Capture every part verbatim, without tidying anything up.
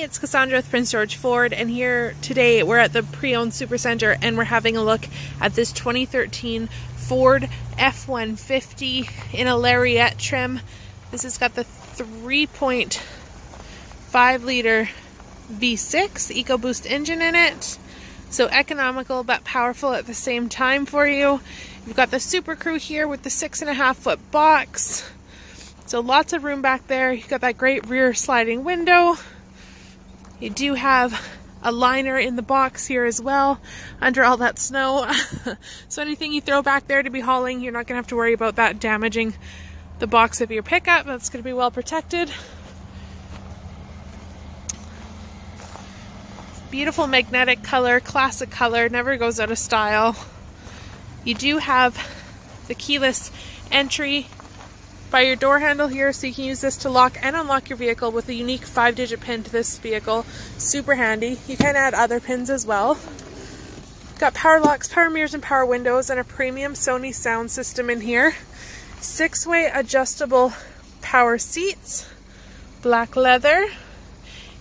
Hey, it's Cassandra with Prince George Ford, and here today we're at the Pre-Owned Supercenter and we're having a look at this twenty thirteen Ford F one fifty in a Lariat trim. This has got the three point five liter V six EcoBoost engine in it, so economical but powerful at the same time for you. You've got the Super Crew here with the six and a half foot box, so lots of room back there. You've got that great rear sliding window. You do have a liner in the box here as well under all that snow. So anything you throw back there to be hauling, you're not going to have to worry about that damaging the box of your pickup. That's going to be well protected. Beautiful magnetic color, classic color, never goes out of style. You do have the keyless entry by your door handle here, so you can use this to lock and unlock your vehicle with a unique five digit pin to this vehicle. Super handy. You can add other pins as well. Got power locks, power mirrors, and power windows, and a premium Sony sound system in here. Six-way adjustable power seats, black leather.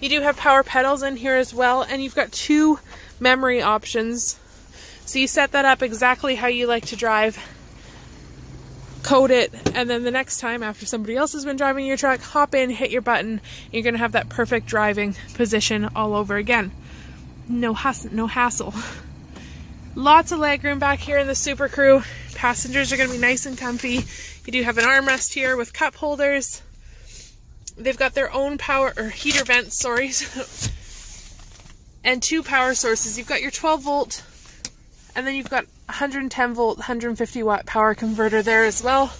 You do have power pedals in here as well, and you've got two memory options. So you set that up exactly how you like to drive, code it, and then the next time after somebody else has been driving your truck, hop in, hit your button, and you're gonna have that perfect driving position all over again. No hassle, no hassle. Lots of leg room back here in the Super Crew. Passengers are gonna be nice and comfy. You do have an armrest here with cup holders. They've got their own power, or heater vents, sorry, and two power sources. You've got your twelve volt, and then you've got one hundred ten volt, one hundred fifty watt power converter there as well.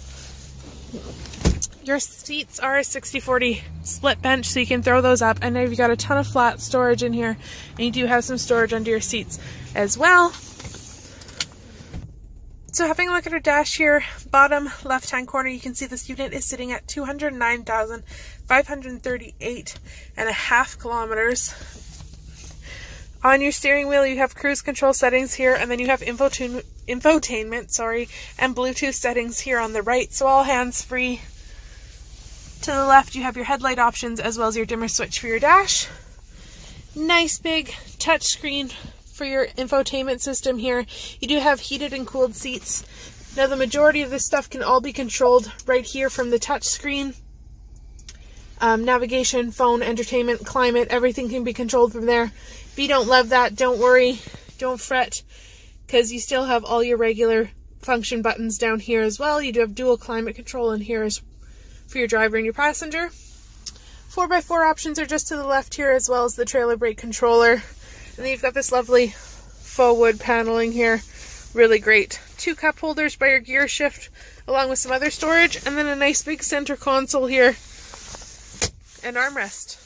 Your seats are a sixty forty split bench, so you can throw those up. And you've got a ton of flat storage in here, and you do have some storage under your seats as well. So having a look at our dash here, bottom left-hand corner, you can see this unit is sitting at two hundred nine thousand five hundred thirty-eight and a half kilometers. On your steering wheel, you have cruise control settings here, and then you have infotune, infotainment, sorry, and Bluetooth settings here on the right, so all hands-free. To the left, you have your headlight options as well as your dimmer switch for your dash. Nice big touchscreen for your infotainment system here. You do have heated and cooled seats. Now, the majority of this stuff can all be controlled right here from the touchscreen. Um, navigation, phone, entertainment, climate, everything can be controlled from there. If you don't love that, don't worry, don't fret, because you still have all your regular function buttons down here as well. You do have dual climate control in here is for your driver and your passenger. four by four options are just to the left here, as well as the trailer brake controller. And then you've got this lovely faux wood paneling here, really great. Two cup holders by your gear shift, along with some other storage, and then a nice big center console here and armrest.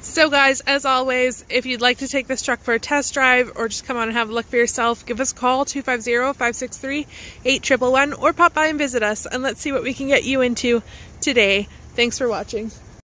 So guys, as always, if you'd like to take this truck for a test drive or just come on and have a look for yourself, give us a call, two five zero, five six three, eight one one one, or pop by and visit us, and let's see what we can get you into today. Thanks for watching.